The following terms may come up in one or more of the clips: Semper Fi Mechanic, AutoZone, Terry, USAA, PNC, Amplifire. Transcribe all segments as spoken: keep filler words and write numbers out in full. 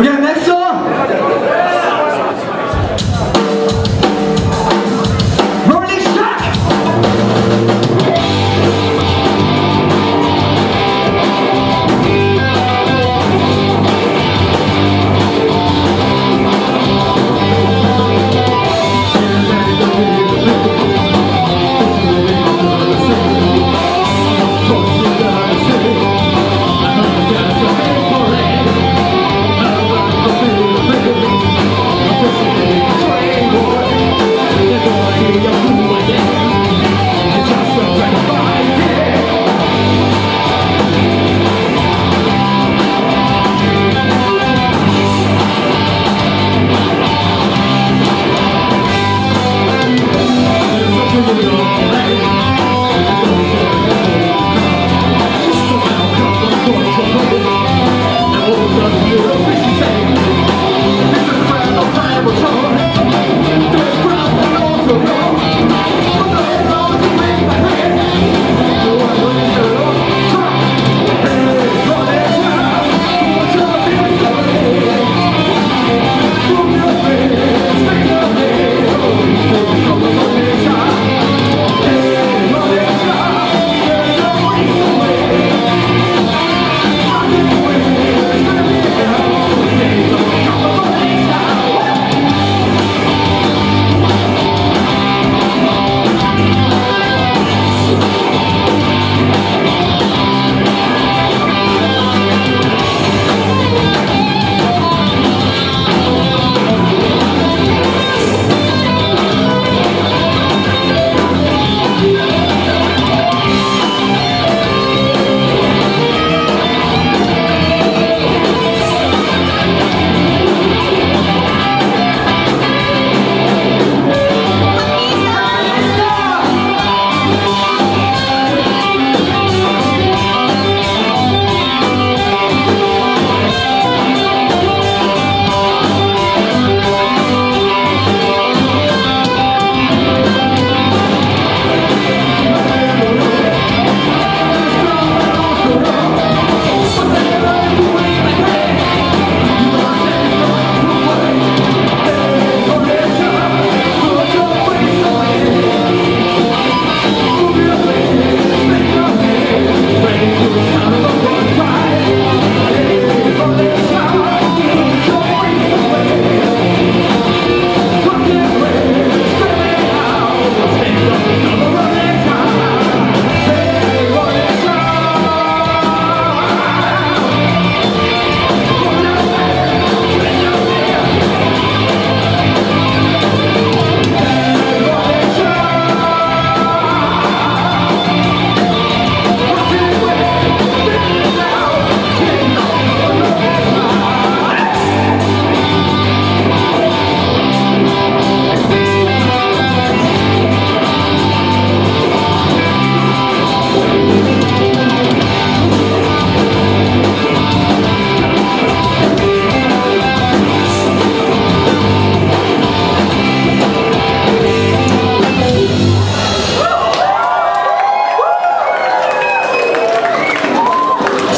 we got the next song? Rolling Stock!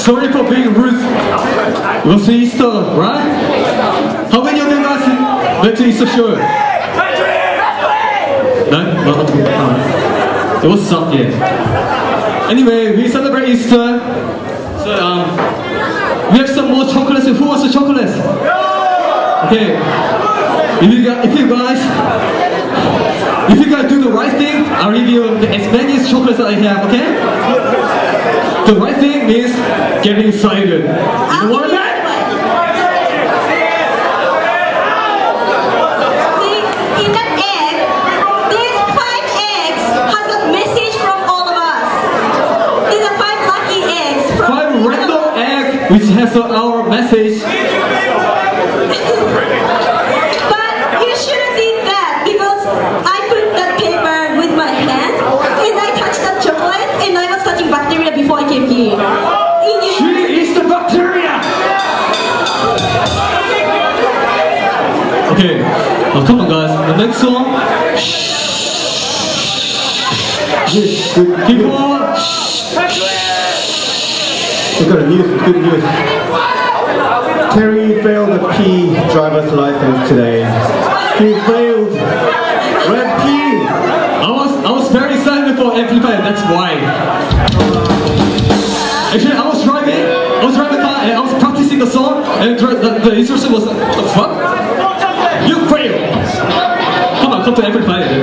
Sorry for being rude. We'll see Easter, right? How many of them are been to Easter show? No? Not the uh, It was some, yeah. Anyway, we celebrate Easter. So, um, we have some more chocolates. Who wants the chocolates? Okay. If you guys, if you guys, if you guys do the right thing, I'll give you as many chocolates that I have, okay? The right thing is getting silent. You know what I mean? See, in that egg, these five eggs has a message from all of us. These are five lucky eggs. From five random eggs which has our message. But you shouldn't eat that because I put that paper with my hand and I touched that chocolate and I was touching bacteria. I came here. She is the bacteria! Okay, now come on guys, the next song. Keep on! We got a news, good news. Terry failed the P driveth life in today. He failed. Red P. I was I was very silent for amplifier. That's why. Actually, I was driving. I was driving a car and I was practicing the song. And the, the instruction was, what the fuck? You failed. Come on, come to amplifier.